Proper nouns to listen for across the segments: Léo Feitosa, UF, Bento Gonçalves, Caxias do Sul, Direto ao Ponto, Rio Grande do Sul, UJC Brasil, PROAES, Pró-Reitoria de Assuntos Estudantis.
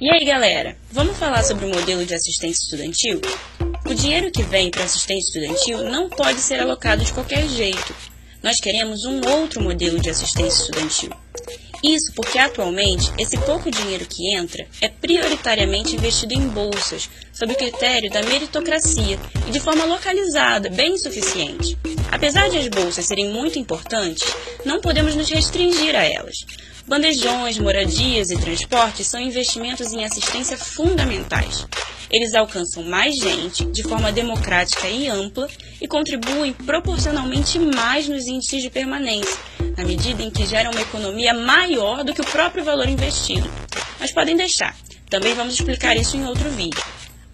E aí galera, vamos falar sobre o modelo de assistência estudantil? O dinheiro que vem para assistência estudantil não pode ser alocado de qualquer jeito. Nós queremos um outro modelo de assistência estudantil. Isso porque atualmente esse pouco dinheiro que entra é prioritariamente investido em bolsas, sob o critério da meritocracia e de forma localizada, bem insuficiente. Apesar de as bolsas serem muito importantes, não podemos nos restringir a elas. Bandejões, moradias e transportes são investimentos em assistência fundamentais. Eles alcançam mais gente, de forma democrática e ampla, e contribuem proporcionalmente mais nos índices de permanência, na medida em que geram uma economia maior do que o próprio valor investido. Mas podem deixar, também vamos explicar isso em outro vídeo.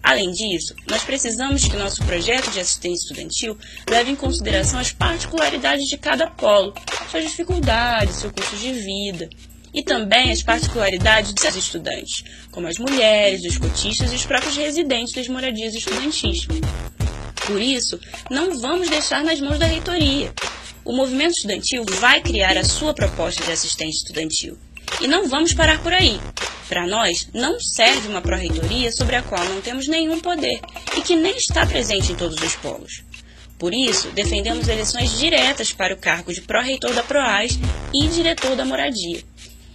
Além disso, nós precisamos que nosso projeto de assistência estudantil leve em consideração as particularidades de cada polo, suas dificuldades, seu custo de vida, e também as particularidades dos estudantes, como as mulheres, os cotistas e os próprios residentes das moradias estudantis. Por isso, não vamos deixar nas mãos da reitoria. O movimento estudantil vai criar a sua proposta de assistência estudantil. E não vamos parar por aí. Para nós, não serve uma pró-reitoria sobre a qual não temos nenhum poder e que nem está presente em todos os polos. Por isso, defendemos eleições diretas para o cargo de pró-reitor da PROAES e diretor da moradia.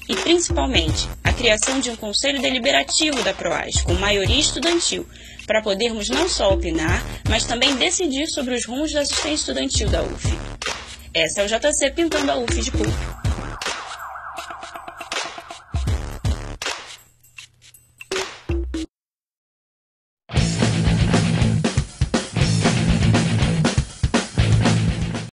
E, principalmente, a criação de um conselho deliberativo da PROAES, com maioria estudantil, para podermos não só opinar, mas também decidir sobre os rumos da assistência estudantil da UF. Essa é o JC Pintando a UF de Público.